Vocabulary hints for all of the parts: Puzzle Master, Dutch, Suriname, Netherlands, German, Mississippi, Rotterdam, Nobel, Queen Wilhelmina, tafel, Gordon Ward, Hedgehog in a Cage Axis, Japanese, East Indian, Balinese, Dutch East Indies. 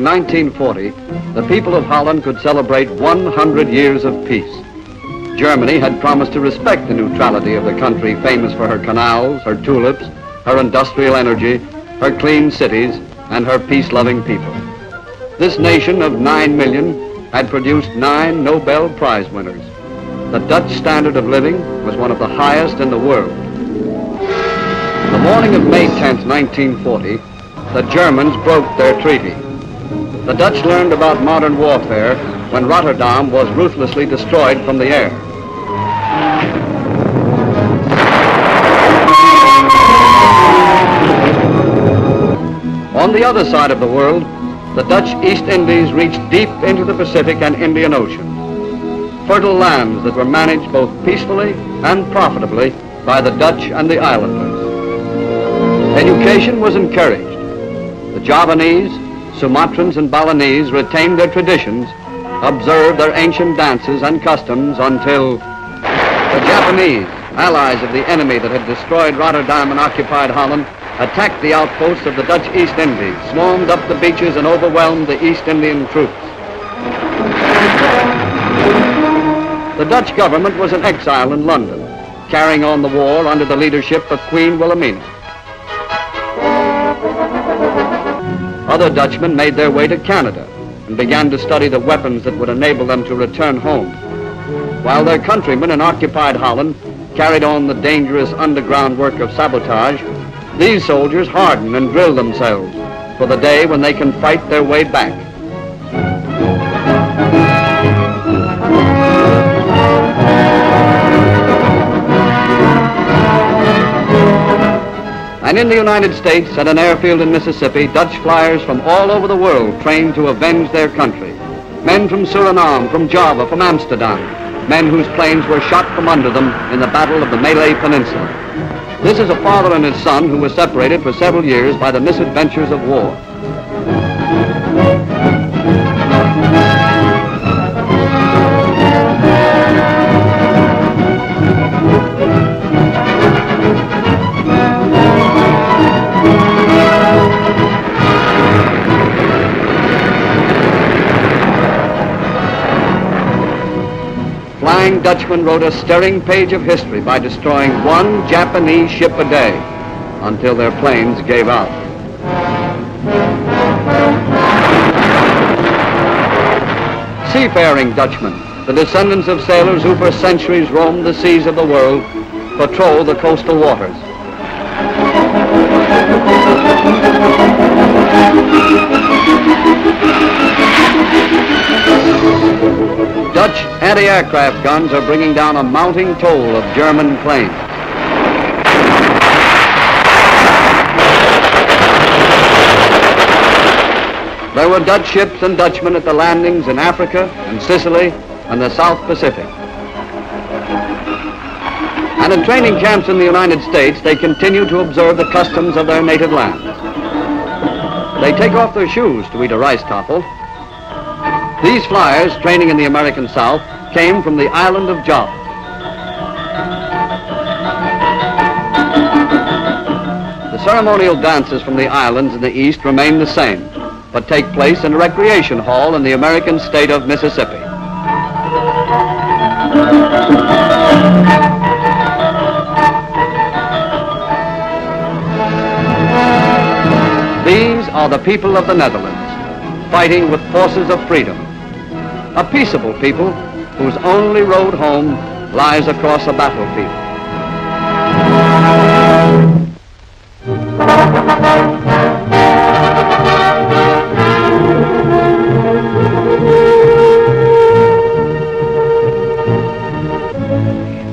in 1940, the people of Holland could celebrate 100 years of peace. Germany had promised to respect the neutrality of the country famous for her canals, her tulips, her industrial energy, her clean cities, and her peace-loving people. This nation of 9 million had produced 9 Nobel Prize winners. The Dutch standard of living was one of the highest in the world. The morning of May 10, 1940, the Germans broke their treaty. The Dutch learned about modern warfare when Rotterdam was ruthlessly destroyed from the air. On the other side of the world, the Dutch East Indies reached deep into the Pacific and Indian Oceans, fertile lands that were managed both peacefully and profitably by the Dutch and the islanders. Education was encouraged. The Javanese, Sumatrans and Balinese retained their traditions, observed their ancient dances and customs until the Japanese, allies of the enemy that had destroyed Rotterdam and occupied Holland, attacked the outposts of the Dutch East Indies, swarmed up the beaches and overwhelmed the East Indian troops. The Dutch government was in exile in London, carrying on the war under the leadership of Queen Wilhelmina. Other Dutchmen made their way to Canada and began to study the weapons that would enable them to return home, while their countrymen in occupied Holland carried on the dangerous underground work of sabotage. These soldiers harden and drill themselves for the day when they can fight their way back. And in the United States, at an airfield in Mississippi, Dutch flyers from all over the world trained to avenge their country. Men from Suriname, from Java, from Amsterdam, men whose planes were shot from under them in the Battle of the Malay Peninsula. This is a father and his son who were separated for several years by the misadventures of war. Flying Dutchman wrote a stirring page of history by destroying one Japanese ship a day until their planes gave out. Seafaring Dutchmen, the descendants of sailors who for centuries roamed the seas of the world, patrol the coastal waters. Dutch anti-aircraft guns are bringing down a mounting toll of German planes. There were Dutch ships and Dutchmen at the landings in Africa and Sicily and the South Pacific. And in training camps in the United States, they continue to observe the customs of their native lands. They take off their shoes to eat a rice tafel. These flyers, training in the American South, came from the island of Java. The ceremonial dances from the islands in the East remain the same, but take place in a recreation hall in the American state of Mississippi. These are the people of the Netherlands, fighting with forces of freedom. A peaceable people whose only road home lies across a battlefield.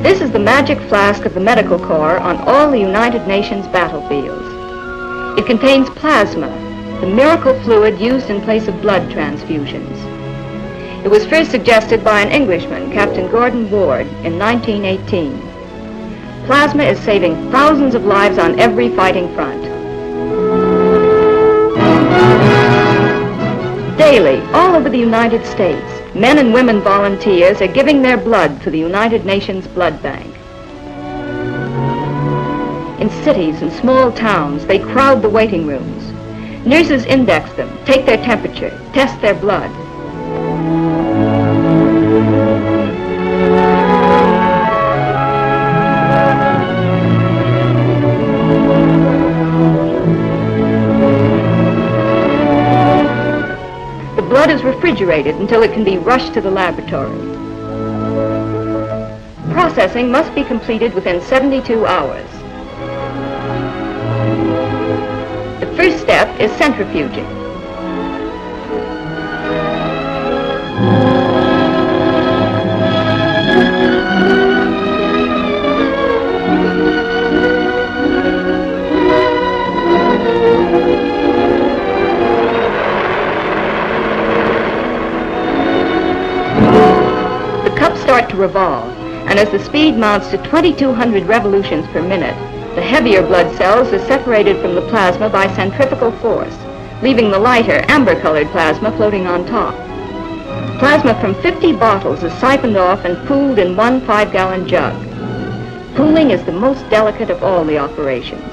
This is the magic flask of the Medical Corps on all the United Nations battlefields. It contains plasma, the miracle fluid used in place of blood transfusions. It was first suggested by an Englishman, Captain Gordon Ward, in 1918. Plasma is saving thousands of lives on every fighting front. Daily, all over the United States, men and women volunteers are giving their blood to the United Nations Blood Bank. In cities and small towns, they crowd the waiting rooms. Nurses index them, take their temperature, test their blood. The blood is refrigerated until it can be rushed to the laboratory. Processing must be completed within 72 hours. The first step is centrifuging. The cups start to revolve, and as the speed mounts to 2,200 revolutions per minute, the heavier blood cells are separated from the plasma by centrifugal force, leaving the lighter, amber-colored plasma floating on top. Plasma from 50 bottles is siphoned off and pooled in one 5-gallon jug. Pooling is the most delicate of all the operations.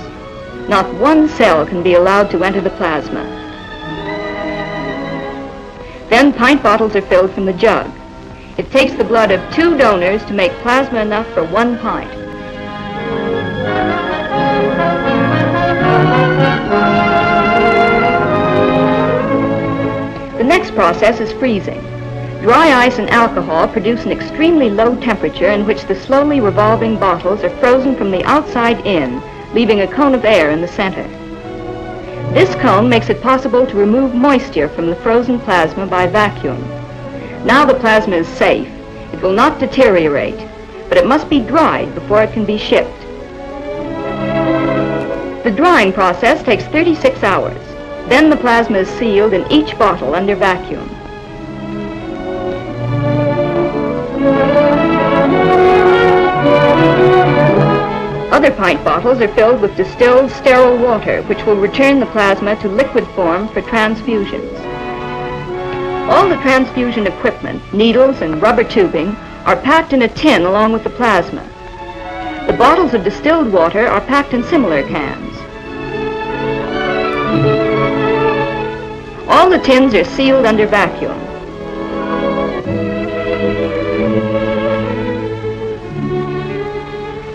Not one cell can be allowed to enter the plasma. Then pint bottles are filled from the jug. It takes the blood of 2 donors to make plasma enough for 1 pint. The next process is freezing. Dry ice and alcohol produce an extremely low temperature in which the slowly revolving bottles are frozen from the outside in, leaving a cone of air in the center. This cone makes it possible to remove moisture from the frozen plasma by vacuum. Now the plasma is safe. It will not deteriorate, but it must be dried before it can be shipped. The drying process takes 36 hours. Then the plasma is sealed in each bottle under vacuum. Other pint bottles are filled with distilled sterile water, which will return the plasma to liquid form for transfusions. All the transfusion equipment, needles and rubber tubing, are packed in a tin along with the plasma. The bottles of distilled water are packed in similar cans. All the tins are sealed under vacuum.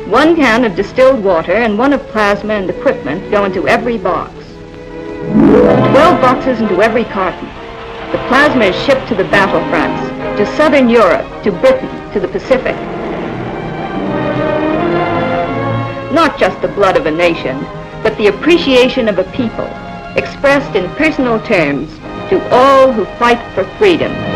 One can of distilled water and one of plasma and equipment go into every box. 12 boxes into every carton. The plasma is shipped to the battle fronts, to southern Europe, to Britain, to the Pacific. Not just the blood of a nation, but the appreciation of a people, expressed in personal terms to all who fight for freedom.